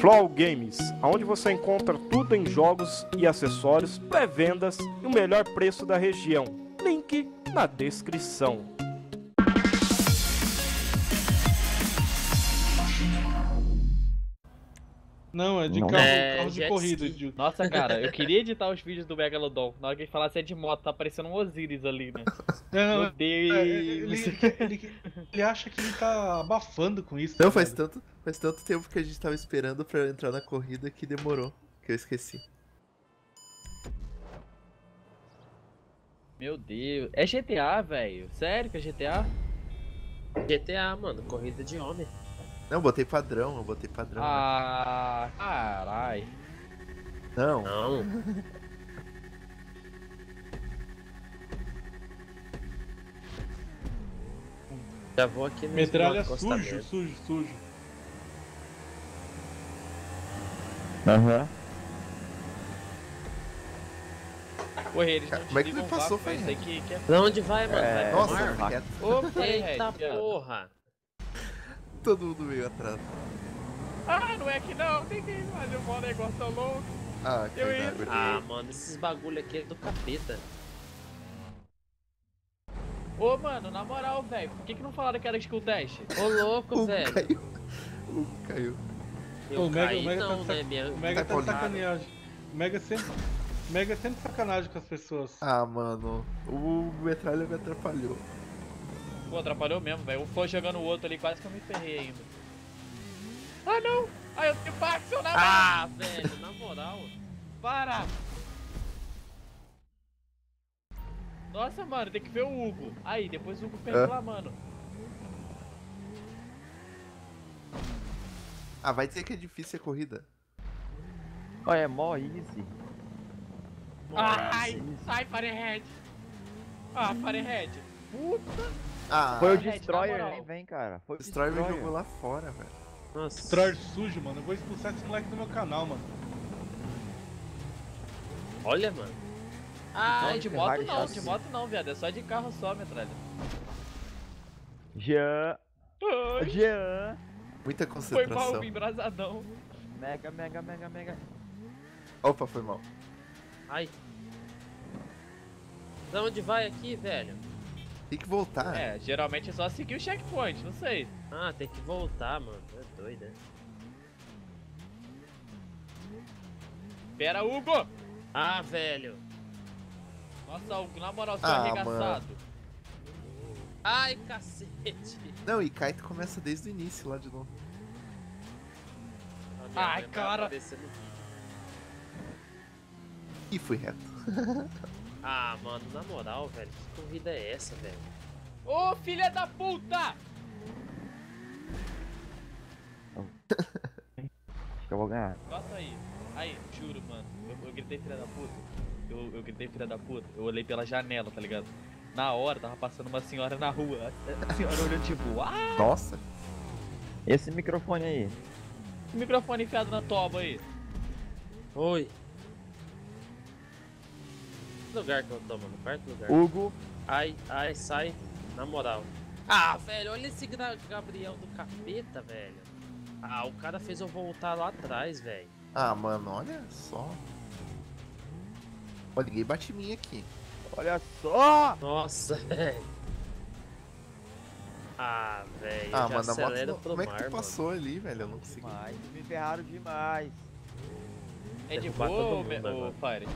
Flow Games, onde você encontra tudo em jogos e acessórios, pré-vendas e o melhor preço da região. Link na descrição. Não, é de carro de corrida. Nossa, cara, eu queria editar os vídeos do Megalodon. Na hora que ele falasse é de moto, tá parecendo um Osiris ali, né? Meu Deus. Ele acha que ele tá abafando com isso. Não, faz tanto tempo que a gente tava esperando pra eu entrar na corrida que demorou, que eu esqueci. Meu Deus, é GTA, velho? Sério que é GTA? GTA, mano, corrida de homem. Não, eu botei padrão. Ah, né? Carai. Não. Já vou aqui no Metralha sujo. Aham. Porra, eles não. Como é que ele passou, Firehead? Pra onde vai, mano? Vai pro mar? Opa, eita porra. Todo mundo meio atrás. Ah, não é que não, tem que fazer um negócio louco. Ah, eu ia. Ah, mano, esses bagulho aqui é do capeta. Ô, mano, na moral, velho, por que não falaram que era skill test? Ô, louco, velho. O Hugo caiu. O Mega tá de sacanagem. O Mega sempre sacanagem com as pessoas. Ah, mano, o Metralha me atrapalhou. Pô, atrapalhou mesmo, velho. Um foi jogando o outro ali, quase que eu me ferrei ainda. Ah, não! Ah, eu tenho pacto na moral! Ah, velho, na moral. Para! Nossa, mano, tem que ver o Hugo. Aí, depois o Hugo perdeu lá, mano. Ah, vai dizer que é difícil a corrida. Olha, é mó easy. Ai, Firehead! Ah, Firehead! Puta! Ah, foi o Destroyer ali, vem, cara. Foi o Destroyer me jogou lá fora, velho. Nossa. Destroyer sujo, mano. Eu vou expulsar esse moleque do meu canal, mano. Olha, mano. Ah, então, de moto não, viado. É só de carro só, Metralha. Jean. Muita concentração. Foi mal, embrasadão. Mega. Opa, foi mal. Ai. Pra onde vai aqui, velho? Tem que voltar. É, geralmente é só seguir o checkpoint, não sei. Ah, tem que voltar, mano. É doido, né? Pera, Hugo! Ah, velho. Nossa, Hugo, na moral, você é arregaçado. Mano. Ai, cacete. Não, e Kaito começa desde o início lá de novo. Ai, cara. E fui reto. Ah, mano, na moral, velho, que corrida é essa, velho? Ô, filha da puta! Acho que eu vou ganhar. Nossa, aí, juro, mano, eu gritei filha da puta, eu gritei filha da puta, eu olhei pela janela, tá ligado? Na hora, tava passando uma senhora na rua, a senhora olhou tipo, ah! Nossa! Esse microfone aí. Esse microfone enfiado na toba aí. Oi. Lugar que eu tô, mano, quarto lugar. Hugo, ai, sai, na moral. Ah, velho, olha esse Gabriel do capeta, velho. Ah, o cara fez eu voltar lá atrás, velho. Ah, mano, olha só. Ó, ninguém bate em mim aqui. Olha só! Nossa, velho. Ah, velho, ah, mano, acelera pelo mar, como é que tu passou ali, velho? Eu não consegui. Me ferraram demais. É de boa, meu Fire?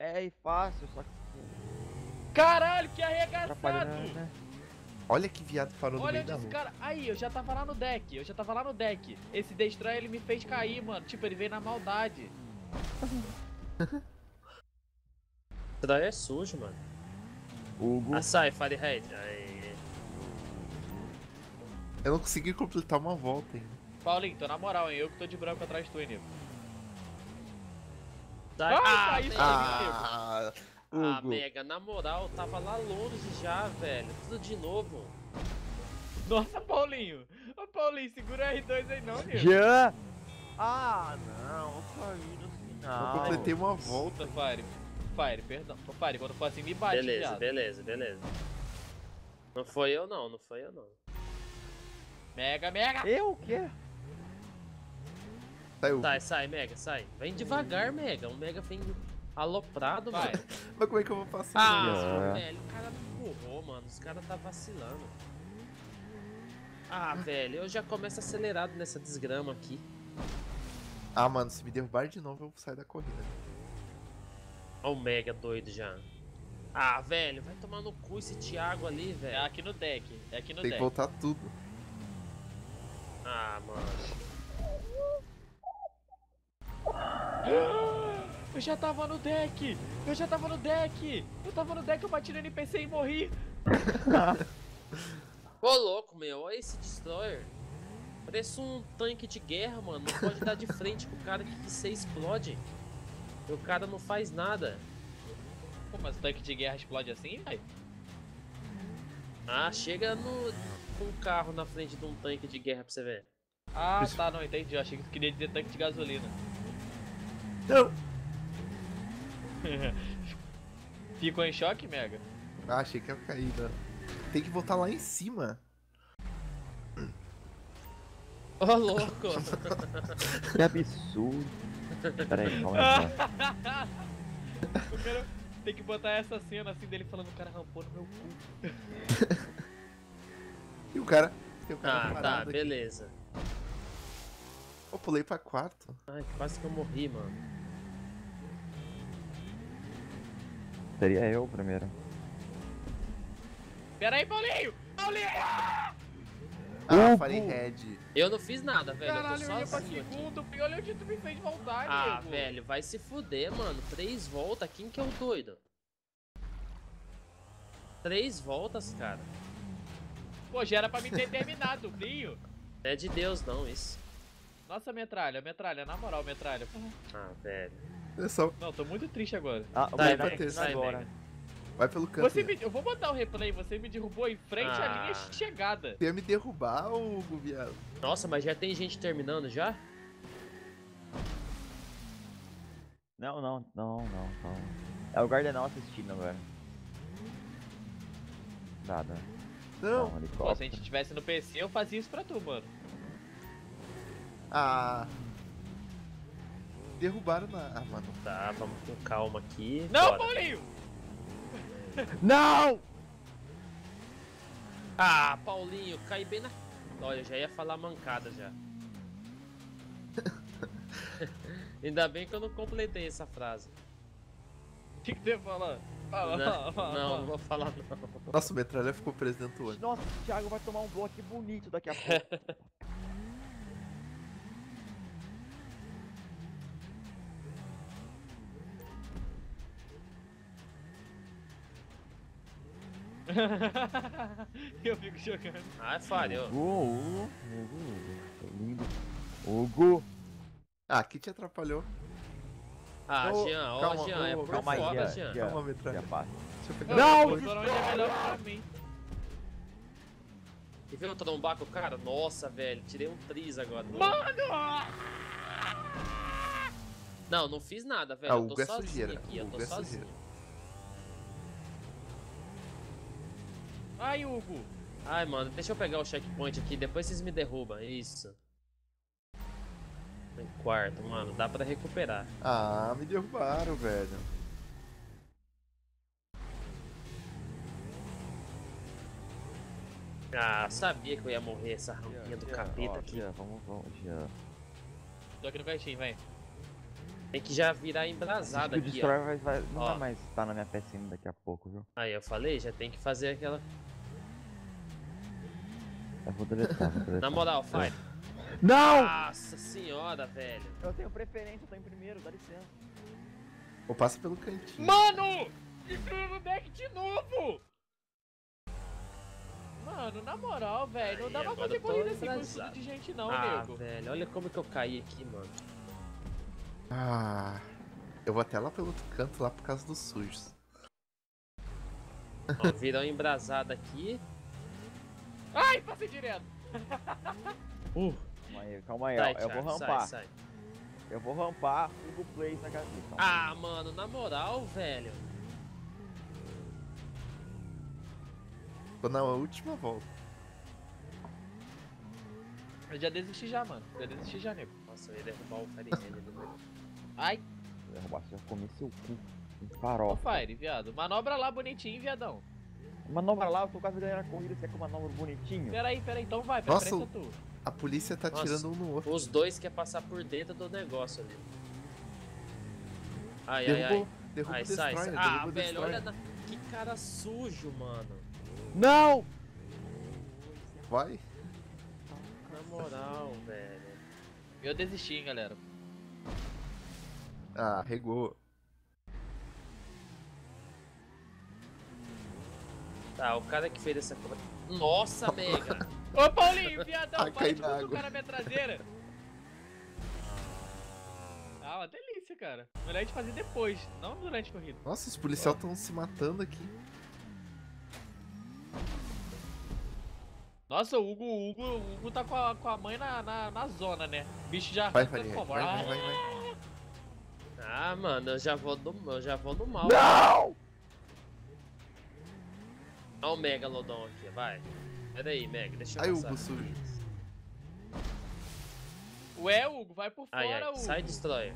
É, e fácil, só que... Caralho, que arregaçado! Né? Olha que viado parou no meio da rua. Cara... Aí, eu já tava lá no deck. Esse Destroyer, ele me fez cair, mano. Tipo, ele veio na maldade. Isso daí é sujo, mano. Hugo. Ah, sai, Firehead. Eu não consegui completar uma volta, hein. Paulinho, tô na moral, hein. Eu que tô de branco atrás de tu, hein, nego. Ah, Mega, na moral, tava lá longe já, velho. Tudo de novo. Nossa, Paulinho. Ô, Paulinho, segura R2 aí não, nego. Já! Ah, não. Eu caí no final. Eu completei uma volta. Fire, perdão. Fire, quando for assim, me bate, Beleza. Não foi eu não. Mega. Eu o quê? Saiu. Sai, Mega, sai. Vem devagar, Mega. O Mega vem aloprado, velho. Mas como é que eu vou passar? Ah, velho, o cara me empurrou, mano. Os caras tá vacilando. Ah, velho, eu já começo acelerado nessa desgrama aqui. Ah, mano, se me derrubar de novo, eu saio da corrida. Olha o Mega doido já. Ah, velho, vai tomar no cu esse Thiago ali, velho. É aqui no deck, é aqui no deck. Tem que voltar tudo. Ah, mano. Eu já tava no deck! Eu já tava no deck! Eu tava no deck, eu bati no NPC e morri! Ô, louco, meu, olha esse Destroyer. Parece um tanque de guerra, mano. Não pode dar de frente com o cara que você explode. E o cara não faz nada. Pô, mas o tanque de guerra explode assim, velho? Ah, chega no... com um carro na frente de um tanque de guerra pra você ver. Ah, tá, não entendi. Eu achei que você queria dizer tanque de gasolina. Não! Ficou em choque, Mega? Ah, achei que ia cair, mano. Tem que voltar lá em cima. Ô, oh, louco! Que absurdo! Peraí, calma aí. O cara tem que botar essa cena assim dele falando: o cara rampou no meu cu. E o cara. Ah, tá, beleza. Eu pulei pra quarto. Ai, quase que eu morri, mano. Seria eu primeiro. Pera aí, Paulinho! Paulinho! Ah, Firehead. Eu não fiz nada, velho. Caralho, eu tô sozinho aqui. Olha o que tu me fez voltar, ah, amigo. Velho, vai se fuder, mano. 3 voltas, quem que é o doido? 3 voltas, cara. Pô, já era pra mim ter terminado, Blinho. É de Deus, não, isso. Nossa, Metralha, Metralha, na moral, Metralha. Ah, velho. É só... Não, tô muito triste agora. Ah, vai bater agora. Mega. Vai pelo canto. Eu vou botar o replay, você me derrubou em frente à linha de chegada. Você ia me derrubar, ô viado. Nossa, mas já tem gente terminando já? Não. É o Gardenal assistindo agora. Nada. Não. Pô, se a gente estivesse no PC, eu fazia isso pra tu, mano. Ah... Derrubaram na... Ah, mano. Tá, vamos com calma aqui. Não, bora. Paulinho! Não! Ah, Paulinho, caí bem na... Olha, já ia falar mancada já. Ainda bem que eu não completei essa frase. O que você ia falar? Não, não vou falar não. Nossa, o Metralha ficou preso dentro hoje. Nossa, o Thiago vai tomar um bloco bonito daqui a pouco. Eu fico chocando. Ah, falhou. Hugo. Ah, aqui te atrapalhou. Ah, oh, Jean, ó, calma, Jean, oh, é por fora, Jean. Calma, Metralha. Não, o Torão é melhor pra mim. E viu eu trombar com o cara? Nossa, velho, tirei um triz agora. Mano! Não fiz nada, velho. Eu tô sozinho aqui, eu tô sozinho. Ai, Hugo! Ai, mano, deixa eu pegar o checkpoint aqui, depois vocês me derrubam, isso. Tem quarto, mano, dá pra recuperar. Ah, me derrubaram, velho. Ah, sabia que eu ia morrer essa rampinha do capeta aqui. Ó, vamos já. Tô aqui no cantinho, vem. Tem que já virar embrasada aqui, o Destroyer não vai mais estar na minha pecinha daqui a pouco, viu? Aí, eu falei, já tem que fazer aquela... Eu vou deletar, Na moral, Fire. Não! Nossa senhora, velho. Eu tenho preferência, eu tô em primeiro, dá licença. Eu passo pelo cantinho. Mano! Destruiu no deck de novo! Mano, na moral, velho, não dá pra fazer corrida assim com isso de gente não, nego. Ah, velho, olha como que eu caí aqui, mano. Ah, eu vou até lá pelo outro canto, lá por causa dos sujos. Ó, virou embrasada aqui. Ai, passei direto! Calma aí, sai, eu vou rampar. Eu vou rampar o Google Play na casa. Ah, mano, na moral, velho. Tô na última volta. Eu já desisti já, mano. Já desisti já, nego. Nossa, eu ia derrubar o Firehead. Ai. Eu ia derrubar, você já comeu seu cu. Farol. Fire, viado. Manobra lá bonitinho, viadão. Manobra lá, eu tô quase ganhando a corrida, você quer que eu manobra bonitinho? Peraí, então vai, pra frente é tu. A polícia tá tirando um no outro. Os dois querem passar por dentro do negócio ali. Derruba o Destroyer, ah, velho, olha da... Que cara sujo, mano. Não! Vai. Na moral, velho. Eu desisti, hein, galera. Ah, regou. Tá, o cara que fez essa coisa. Nossa, Mega! Ô, Paulinho, viadão, para de cutucar na minha traseira! Ah, uma delícia, cara. Melhor a gente fazer depois, não durante a corrida. Nossa, os policiais estão se matando aqui. Nossa, o Hugo tá com a mãe na zona, né? O bicho já... Vai. Ah, mano, eu já vou do mal. Não! Cara. Olha o Megalodon aqui, vai. Pera aí, Meg, deixa eu passar. Aí, Hugo, sujo. Ué, Hugo, vai por fora, Hugo. Sai, Destroyer.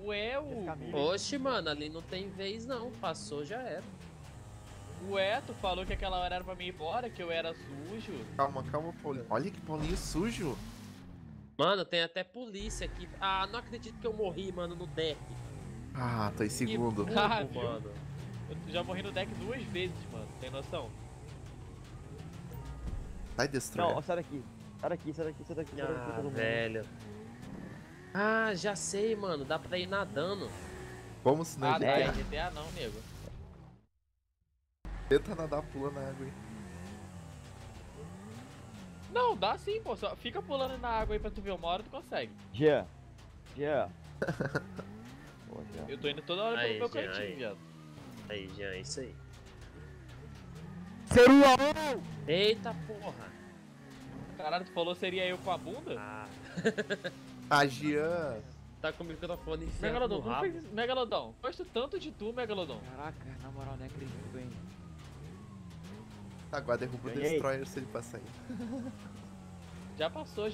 Ué, Hugo. Oxe, mano, ali não tem vez não. Passou, já era. Ué, tu falou que aquela hora era pra mim ir embora, que eu era sujo. Calma, Paulinho. Olha que Paulinho sujo. Mano, tem até polícia aqui. Ah, não acredito que eu morri, mano, no deck. Ah, tô em segundo. Que burro, mano. Eu já morri no deck 2 vezes, mano. Tem noção? Vai, Destroyer. Não, ó, sai daqui, todo mundo. Velho. Ah, já sei, mano. Dá pra ir nadando. Como se não é GTA não, nego. Tenta nadar, pula na água aí. Não, dá sim, pô. Só fica pulando na água aí pra tu ver uma hora tu consegue. Yeah. Eu tô indo toda hora pelo meu cantinho, viado. Aí, Jean, é isso aí. Seria eu! Eita porra! Caralho, tu falou seria eu com a bunda? Ah. A Jean tá com o microfone enfiado. Megalodon, como fez... Megalodon, gosto tanto de tu, Megalodon. Caraca, na moral, não acredito, hein? Agora derruba o Destroyer se ele passar aí. Já passou.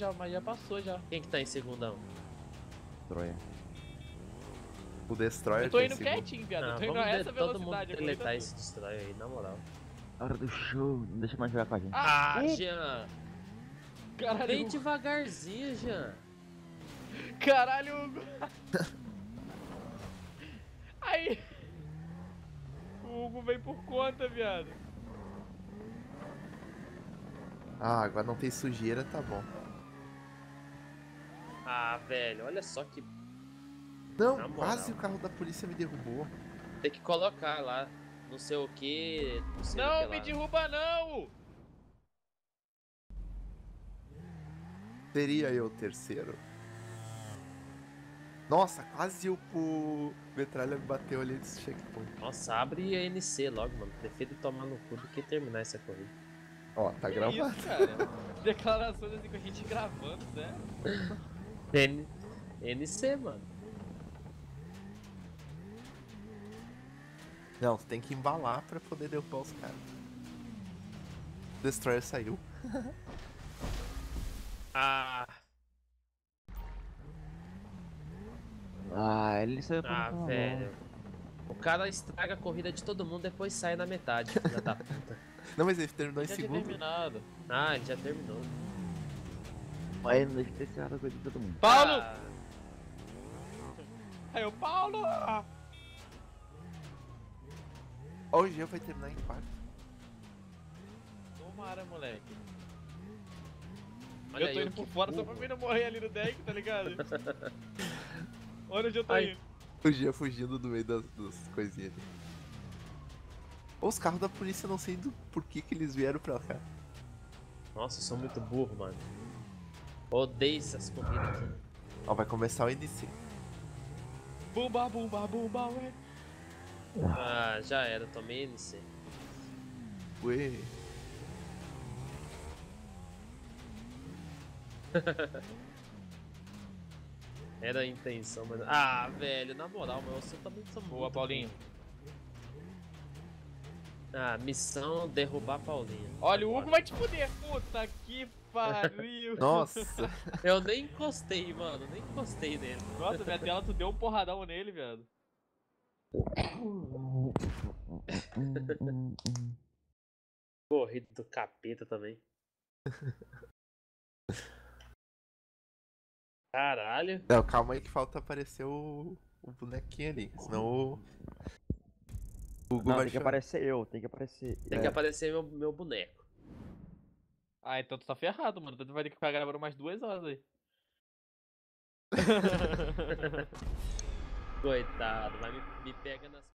Quem que tá em segundão? Destroyer. O Destroyer. Eu tô indo quietinho, viado. Eu tô indo a essa velocidade aqui. Vamos deletar esse Destroyer aí, na moral. Hora do show, não deixa mais jogar com a gente. Ah, Jean! Caralho! Vem devagarzinho, Jean! Caralho! Aí! O Hugo vem por conta, viado. Ah, agora não tem sujeira, tá bom. Ah, velho, olha só que. Não, quase o carro da polícia me derrubou. Tem que colocar lá, não sei o que. Não me derruba, não! Seria eu o terceiro? Nossa, quase o Metralha me bateu ali nesse checkpoint. Nossa, abre a NC logo, mano. Prefiro tomar no cu do que terminar essa corrida. Ó, tá gravado. Isso, cara? Declarações assim com a gente gravando, né? NC, mano. Não, tu tem que embalar pra poder derrubar os caras. Destroyer saiu. Ah, ele saiu pra mim. Ah, velho. O cara estraga a corrida de todo mundo, depois sai na metade. Já tá puta. Não, mas ele terminou em segundo. Terminado. Ah, ele já terminou. Mas não deixa ter tirado a corrida de todo mundo. Paulo! Aí o Paulo! Hoje eu vou terminar em quarto. Tomara, moleque. Olha, eu tô indo por fora só pra mim não morrer ali no deck, tá ligado? Olha onde eu tô indo. O Jean fugindo do meio das coisinhas ali. Os carros da polícia, não sei por que eles vieram pra cá. Nossa, eu sou muito burro, mano. Odeio essas corridas aqui. Ó, vai começar o NC. Bumba, bumba, bumba, ué. Ah, já era, tomei NC. Ué. Era a intenção, mas... Ah, velho, na moral, mas você também sou muito... Boa, Paulinho. Ah, missão derrubar Paulinho. Olha, o Hugo vai te fuder. Puta que pariu. Nossa. Eu nem encostei, mano. Nem encostei nele. Nossa, minha tela, tu deu um porradão nele, velho. Corrido do capeta também. Caralho. Não, calma aí que falta aparecer o bonequinho ali. Senão o... Não, tem que aparecer eu, tem que aparecer. Tem que aparecer meu boneco. Ah, então tu tá ferrado, mano. Tu vai ter que ficar gravando mais 2 horas aí. Coitado, vai me pega nas...